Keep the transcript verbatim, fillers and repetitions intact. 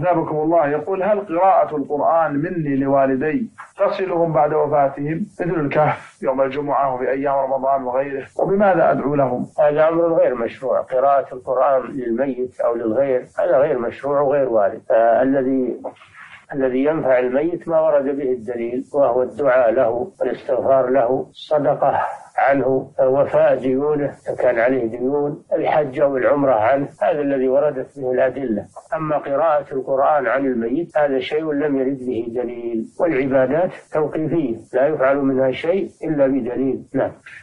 أثابكم الله. يقول: هل قراءة القرآن مني لوالدي تصلهم بعد وفاتهم مثل الكهف يوم الجمعة وفي أيام رمضان وغيره، وبماذا أدعو لهم؟ هذا أمر غير مشروع، قراءة القرآن للميت أو للغير هذا غير مشروع وغير وارد. الذي الذي ينفع الميت ما ورد به الدليل، وهو الدعاء له والاستغفار له، الصدقة عنه، وفاء ديونه كان عليه ديون، الحج والعمرة عنه، هذا الذي وردت به الأدلة. أما قراءة القرآن عن الميت هذا شيء لم يرد به دليل، والعبادات توقيفية لا يفعل منها شيء إلا بدليل. نعم.